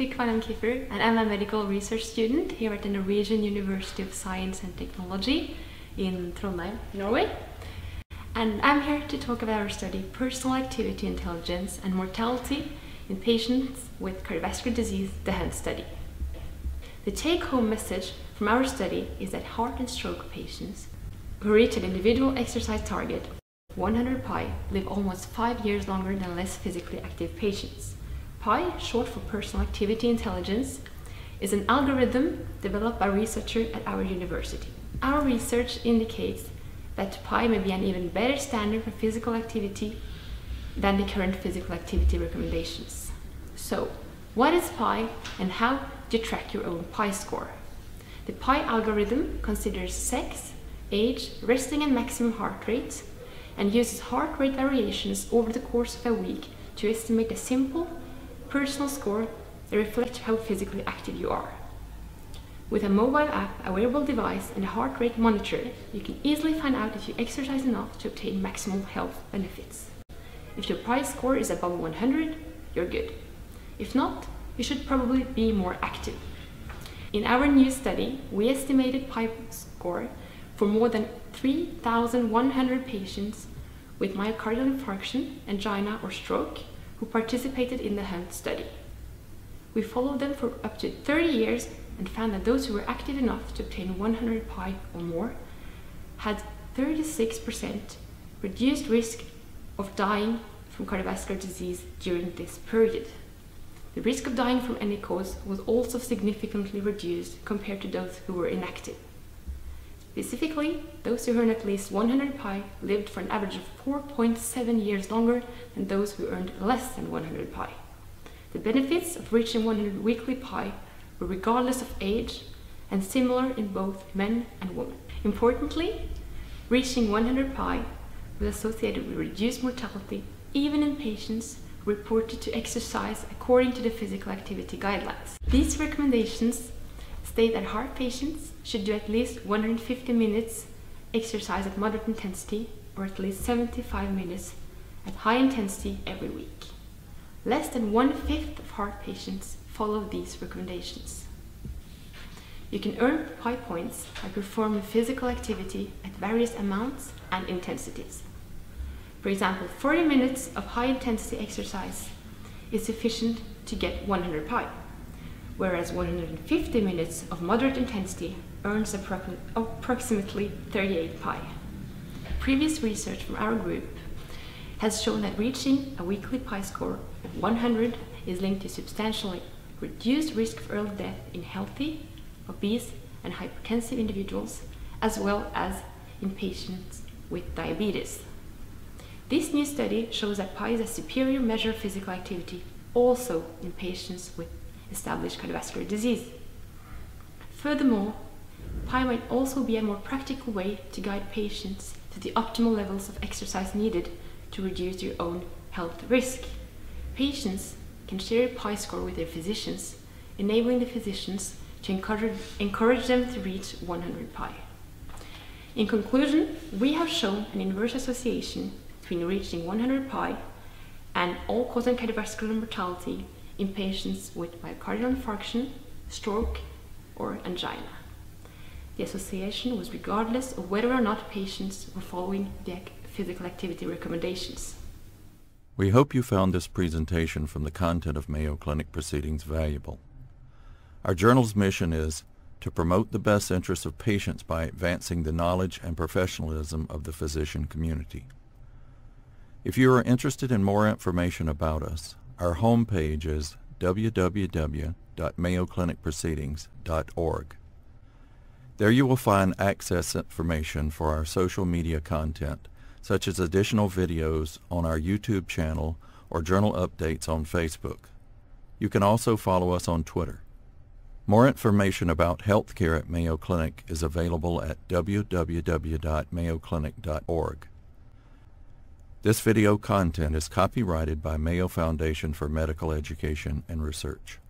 Sophie Kvalheim Kieffer, and I'm a medical research student here at the Norwegian University of Science and Technology in Trondheim, Norway. And I'm here to talk about our study, Personal Activity Intelligence and Mortality in Patients with Cardiovascular Disease, the HUNT Study. The take-home message from our study is that heart and stroke patients who reach an individual exercise target, 100 PAI, live almost 5 years longer than less physically active patients. PAI, short for Personal Activity Intelligence, is an algorithm developed by researchers at our university. Our research indicates that PAI may be an even better standard for physical activity than the current physical activity recommendations. So, what is PAI and how do you track your own PAI score? The PAI algorithm considers sex, age, resting and maximum heart rate, and uses heart rate variations over the course of a week to estimate a simple personal score that reflects how physically active you are. With a mobile app, a wearable device, and a heart rate monitor, you can easily find out if you exercise enough to obtain maximal health benefits. If your PAI score is above 100, you're good. If not, you should probably be more active. In our new study, we estimated PAI score for more than 3,100 patients with myocardial infarction, angina, or stroke who participated in the HUNT study. We followed them for up to 30 years and found that those who were active enough to obtain 100 PAI or more had 36% reduced risk of dying from cardiovascular disease during this period. The risk of dying from any cause was also significantly reduced compared to those who were inactive. Specifically, those who earned at least 100 PAI lived for an average of 4.7 years longer than those who earned less than 100 PAI. The benefits of reaching 100 weekly PAI were regardless of age and similar in both men and women. Importantly, reaching 100 PAI was associated with reduced mortality even in patients reported to exercise according to the physical activity guidelines. These recommendations state that heart patients should do at least 150 minutes exercise at moderate intensity or at least 75 minutes at high intensity every week. Less than 1/5 of heart patients follow these recommendations. You can earn PAI points by performing physical activity at various amounts and intensities. For example, 40 minutes of high intensity exercise is sufficient to get 100 PAI, whereas 150 minutes of moderate intensity earns approximately 38 PAI. Previous research from our group has shown that reaching a weekly PAI score of 100 is linked to substantially reduced risk of early death in healthy, obese, and hypertensive individuals, as well as in patients with diabetes. This new study shows that PAI is a superior measure of physical activity also in patients with established cardiovascular disease. Furthermore, PAI might also be a more practical way to guide patients to the optimal levels of exercise needed to reduce your own health risk. Patients can share a PAI score with their physicians, enabling the physicians to encourage them to reach 100 PAI. In conclusion, we have shown an inverse association between reaching 100 PAI and all-cause and cardiovascular mortality in patients with myocardial infarction, stroke, or angina. The association was regardless of whether or not patients were following the physical activity recommendations. We hope you found this presentation from the content of Mayo Clinic Proceedings valuable. Our journal's mission is to promote the best interests of patients by advancing the knowledge and professionalism of the physician community. If you are interested in more information about us, our homepage is www.mayoclinicproceedings.org. There you will find access information for our social media content, such as additional videos on our YouTube channel or journal updates on Facebook. You can also follow us on Twitter. More information about healthcare at Mayo Clinic is available at www.mayoclinic.org. This video content is copyrighted by Mayo Foundation for Medical Education and Research.